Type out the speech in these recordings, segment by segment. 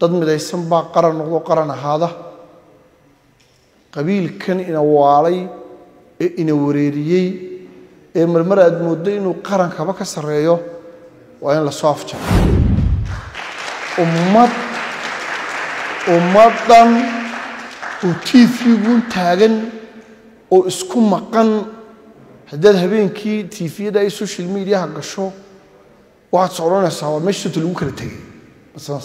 dad midaysan baa qaran noqdo qaran ahaada qabiilkan ina waalay ee ina wareeriyay ee marmar aad moodo inuu qaran kaba ka sareeyo waa in la soo afjaro ummadan oo tiifigu taagan oo isku maqan haddii habeenkii tiifiyada ay social media ha gasho waad socdanaysaa waa meesha lagu kala tagay basas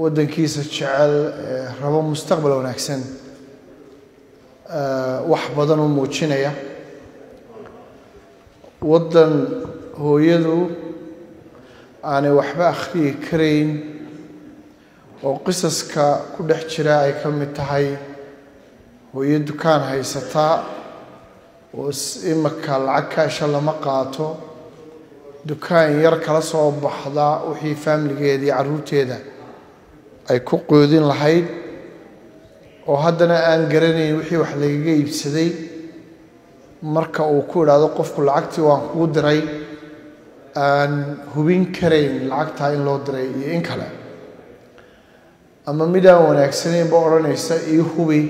ودنكيس الشعل ربما مستقبل ونحسن وحبضن وموتشينيا ودن هو يدو أنا وحبا أخري كرين وقصص كل احتراعي كم تهي هو يدو كان هاي سطاء وإمك العكاش الله مقاته دكان يركل صوب بحضا وحي فاملي قيدي عروتي ده ay ku qoodin lahayd oo haddana aan garanay wixii wax laga iibsaday marka uu ku raado qofku lacagti waan ku diray aan hubin kareyn lacagta in loo diray iyo in kale ama midaan wanaagsaneen baa oranaysa iyo hubi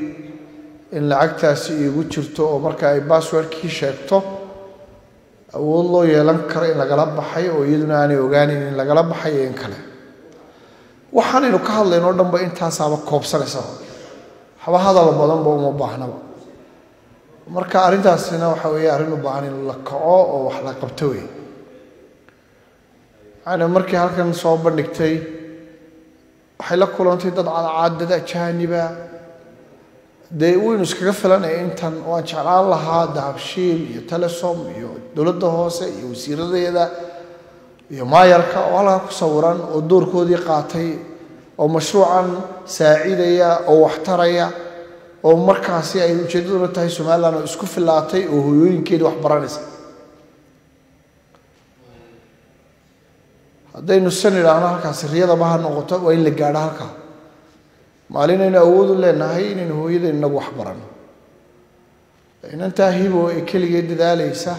in lacagtaasi igu jirto oo marka ay passwordkii sheegto awood loo yeelan karo in lagala baxay oo iyaduna aanay ogaanin in lagala baxay iyo in kale waxaanaynu ka hadlayno dhanba intaasaaba koobsanaysa haba hadal badan baa uma baahnaba marka arintaasina waxa weeye arin u baahan in la kaco oo wax la qabto weey ana markii halkan soo bandhigtay waxay la kulantay dad caadada ajnabiga day waynu iskaga filanay intan waan jeclaan lahaa dahabshiil iyo telesom iyo dawladda hoose iyo wasiiradeeda يوم يركع ولا كسوران ودور كودي قاتي أو مشروعا ساعدية أو احترية أو مركزية يجدون تهي سمالنا اسكف اللاتي وهيوين كيدو أحبرانس هذا نسني لنا كاسر رياضة بها نقطة وين لجارها كا مالنا نعود ولا نهين إنه يد إنه أحبران إن أنت هيبو كل جد ذلك سه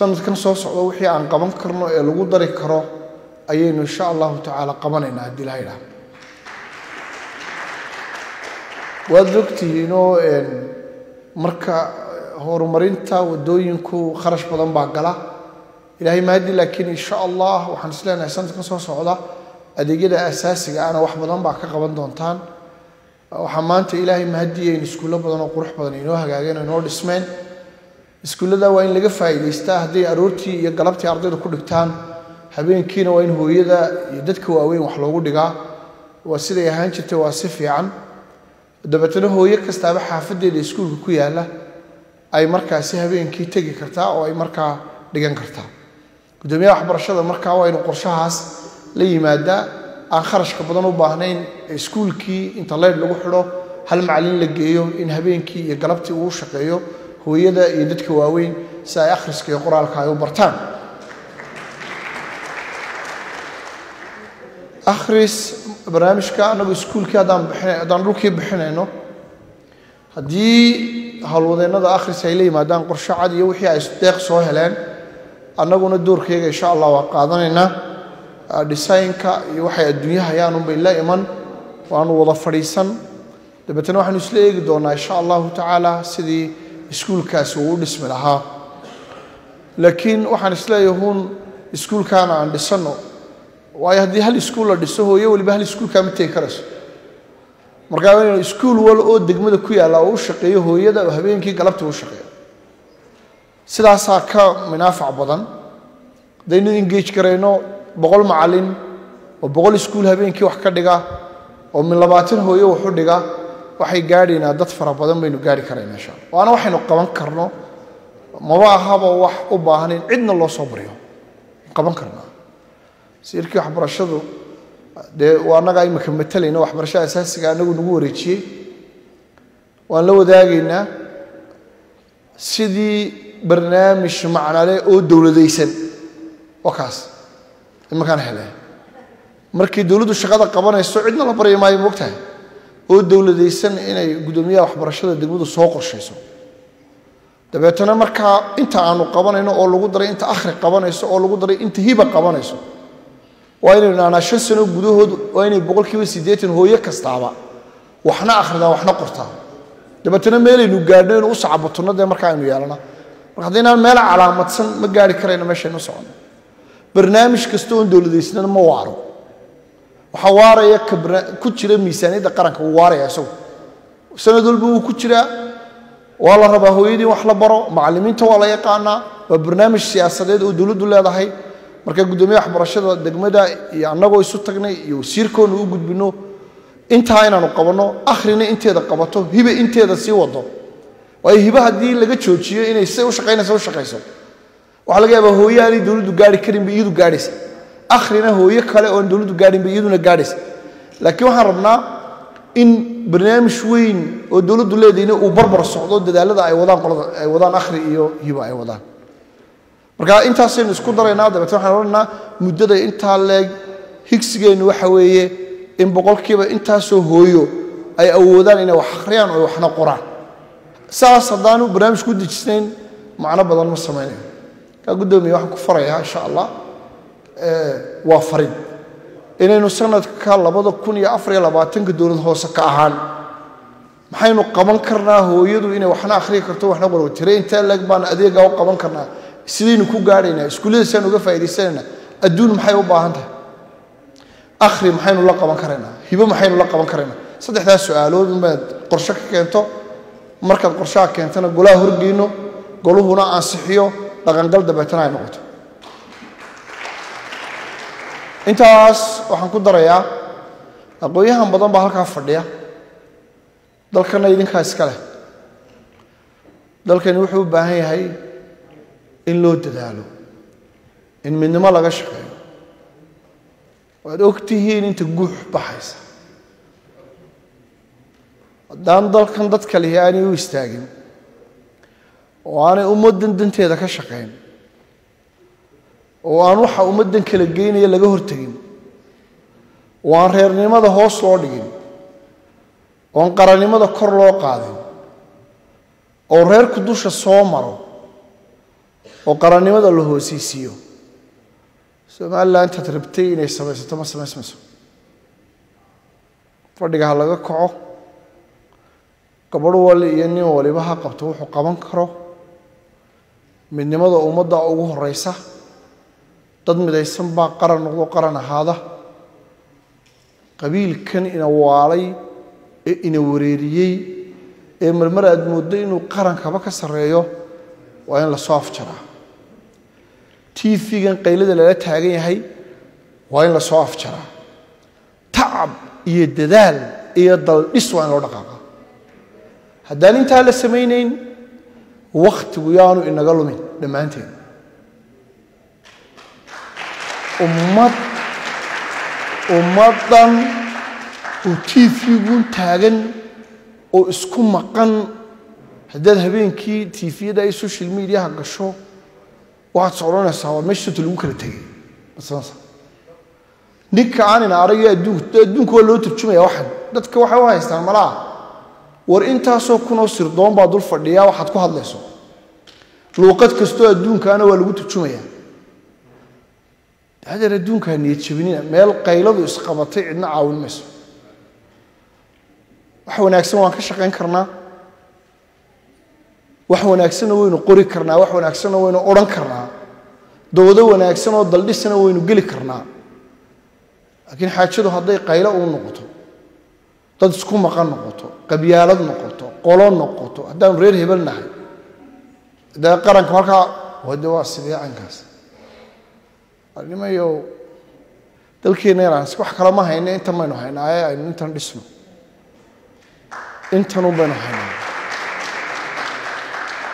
سندكن صوص ووحي عن قمن كرنو الوجود دري كرا أيه إن شاء الله تعالى قمننا هدي لهيلا وذكرتي إنه مركا هور مرينتا ودوينكو خرج بدن بعجلة إلهي ما هدي لكن إن شاء الله وحنسلنا سندكن صوص ولا أدي جدا أساسي أنا واحد بدن بعك قبل دونتان وحمانت إلهي مهدية إن سكولة بدن وقروح بدن إنه هجاجنا نور اسمين سكولة ده وين لقى فايدة استهدي أروتي يقلبتي عرضي لكل كتان حبين كينا وين هو يدا يدتك وين وحلوه دقة وسيلة يهانش تواسف يعني دبتنا هو يكستابع حافدي لسكول كوي هلا أي مركز سهبين كي تجي كرتا أو أي مركز دجان كرتا قدامي أحبر شذا مركز وين قرشاس لي مادة آخرش كبدن وباهنين سكول كي إنت الله يلقو حلو هل معلن لقيو إن هبين كي يقلبتي وشقيو هو يدا يدتك واوين سا آخرش كي يقرأ الكايو برتان آخرش برنامج كأنه بسكول كي دان روكي بحنينه هدي هالوضعنا دا آخرش هيلي ما دان قرش عادي وحي عيستيق سوهلان أنا قلنا الدور كي إن شاء الله وقعدنا ديساينكا يوحي الدنيا هيانو بالله إيمان وأنو وضع فريسا دبتنا واحد نسليك دونا إن شاء الله تعالى سيدي سكول كاسو بسم الله لكن واحد نسليك هون سكول كان عند السنة waayo haddii hal iskuul la dhiso hooyo waliba hal iskuul ka mid tahay karayso marka waa inuu iskuul wal oo degmada ku yaala oo shaqeeyo hooyada oo habeenkii galabta u shaqeeyo sidaas ka minaafac badan daynu engage kareyno 100 macallin oo 100 iskuul habeenkii wax ka dhiga oo min 20 hooyo wax u dhiga waxay gaarina dad fara badan baynu gaari kareynaa insha Allah waana waxaynu qaban karno ما واحد واحد وباهنين عندنا الله صبريه قبل كنا سيركي وحبر الشذو ده وأنا جاي مكملتلينا وحبر الشيء أساسي كأنه نقول شيء وأنا لو داقينا سيدي برنامج معنا له أو دولة ديسن وكاس المكان حلو مركي دولة الشقادة قبلنا السعودنا الله بري ما يبوقتها أو دولة ديسن إنه قدومية وحبر الشذو دقودو سوق شيء دبتنا مركا أنت عنو قبنا إنه أول قدر أنت آخر قبنا يسوع أول قدر أنت هيبة قبنا يسوع وين أنا شو سنو بدوه وين بقول كيف سيديت هو يكستعبا وإحنا آخرنا وإحنا قرطا دبتنا مالي نجارنا نوسع بطننا ده مركا إنه يالنا وخدينا المال على متسن مجاري كرينا ماشي نوسعنا برنامج كستون دول دي سنة موارو وحوارة يكبر كتير ميساني دقرك ووارة يسوع سنة دول بو كتير والله رباهويدي وحلا برو معلمين توالله يقعنا وبرنامج سياسي ودولو دولا ده هاي مركز قدومي أحمر الشدة دجمدا يعني نقول يسوتقني يسيركون وجود بينه أنت هاينا نقبلنا آخرين أنت هذا قبته هبة أنت هذا سيوضه وهي هبة هذه اللي جت شوتشي إن يسوي شقينا سوي شقيسه وعلى جنب هو يعني دولو دجاري كريم بيدو جارس آخرين هو يكله أن دولو دجاري بيدو نجارس لكن وحربنا إن برنامج وين ودولة دولة دينا وبربر الصعود ده أي وضع أي وضع آخر إيوه يبقى أي وضع. مركا أنت أصلاً نسكون درينا ده بتروح نقولنا مدة أنت على هيكسجين وحويه إن بقول كيبا أنت سو هويو أي أوضاع إنه وحقريان أو وحنا قرآن. ساعة صدانو برنامج كود جسنين معنا بدل نص ماني. كقدام يوحك فرعها إن شاء الله وافرين. إنه سنة كلا بدو كوني أفريقيا باتنك دون هو سكاهان محينو قبل كرنا هو يدو إنه وحنا آخرين كرتوا وحنا برو ترين تلق بان أديك أو قبل كرنا سيدين كوب قارينا سكولين سنة وقفة يدسنا الدون محيو باهنده آخر محينو لا قبل كرنا هيبو محينو لا قبل كرنا صدق هذا السؤال هو من بعد قرشك كنتو مركب قرشك كنت أنا قلها هرجينو قالوا هنا عن صحيو لكن قلب دبتنا ينقطه intaas waxaan ku darayaa aqooyahan badan baa halka fadhiya dalkana idinka iska leh dalkani wuxuu u baahan yahay in loo dadaalo in midnimo laga shaqeeyo waad ogtihiin inta guux baxaysa haddaan dalkan dad kale aanay u istaagin oo aanay ummaddan danteeda ka shaqeyn وأن وحى أمدن كلا جيني اللي جهر تجيم وأن ريرني ماذا هوس لودين وأن قرني ماذا كرلو قاذين أو رير كدوش الصومرو أو قرني ماذا اللي هو سيسيو سمع الله أنت تربتين يسمع سمع سمع سمع فردي قال لك كعو كبروا ولي يني ولي بها قبتوه حقا كرو من ماذا أمضى أوه رئيسه تدمد السنبا قرن وقرن هذا قبيل كان إن وعلي إن وريري إمر مرد مدين وقرن كبك سريو وين لصاف ترى تيفي كان قيلد لا تهاجي هاي وين لصاف ترى تعب يدال يضل إسوان ورقة هدان أنت على السمينين وقت ويانو إن قالوا مين لما أنتين ummadan oo TV-gun taagan oo isku maqan haddii habeenkii TV-da iyo social media gasho waxa soconaysa waa meesha lagu kala tagay basansa ninka aanan arag adduunka loo turjumaya waxan dadka waxa ay haystaan malaa war intaasoo kunoo sirdoon baa dul fadhiya waxaad ku hadlayso luuqad kasto adduunkaana waa lagu turjumaya هذا الدون كان يتشبنينا مال قيلض وسقبطي عندنا عاون مس وحنا أكسنا وكشقين كرنا وحنا أكسنا وين قري كرنا وحنا أكسنا وين أوران كرنا دو وأنا أكسنا وضل لسنا وين قلي كرنا لكن حاجته هذي قيلة ونقطة تدسكم مكان نقطة قبيالات نقطة قلون نقطة هذا غير هبل نحن ده قرن كمركا ودوا السبيع عنكاس لما يو تلقي نيران سبح كلامها إن أنت ما نحن عيا إن أنت نسمع أنت نبنا نحن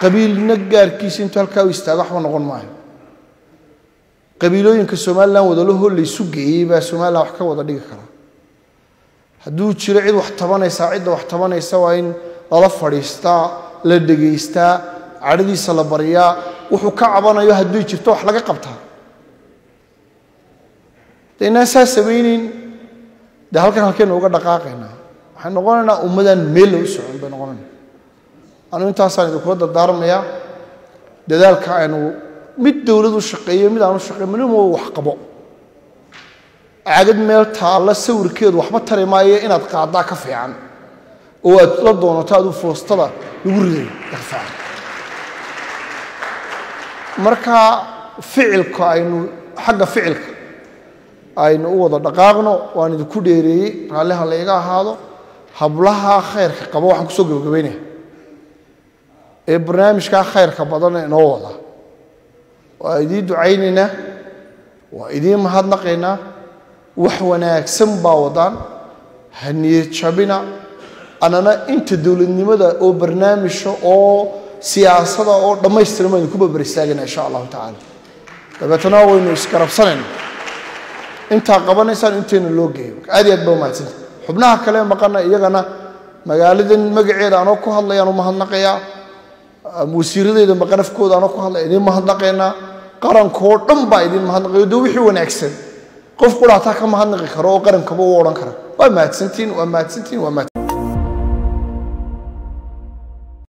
قبيل نجار كيس أنت الكويس تجح ونقول معه قبيلوين كسومالا ودلوه اللي سجى بس سومالا وحكا وضليك كلا هدول شرعي وحتبنا يساعد وحتبنا يسوين لفريستا لدقيستا عردي صلبريا وحكعبنا يهدول شفتوا حلقة قبتها الناس سبينين ده هالكن وقت دقائق هنا إحنا قلنا أمدا ميلوس بنقولنا أنا أنت أصلاً إذا كنت الدار ميا ده ذلك إنه مد ولده الشقية مد عنو الشقية منهم وحقبه عقد ميل تعالى سور كده وحمة ترى ما هي إن أتقاعد كفي عن وأتلضون وتأذو فلسطين يوري يرفع مركا فعلك إنه حاجة فعلك أين أوضة دقاقنا وأن تكوديري عليها ليقا هذا حبلها خير كقبوا حكسوق بقبينه البرنامج كا خير كبدنا نوضة وإدي دعيننا وإدي مهدنقنا وحوناك سنبا وضان هنية شعبنا أنا أنت دول النمذا أو برنامج أو سياسة أو لما يستلمون كوبا بريستاجنا إن شاء الله تعالى تبتناول إنه يسكر بصنعنا أنت قبلنا إنسان أنتين اللوجي عادي أتبوم عتيد حبناها كلام مقالنا يجانا مقالدين مقعد أنا أكوه الله يانو مهندقيا مسيرين إذا مقالنا في كود أنا أكوه الله إني مهندقينا قرن كورتم بايدين مهندقي دوي حيوان أكسن قف كل عتاك مهندقي خروق قرن كبو وران خرا وما تسنتين وما تسنتين وما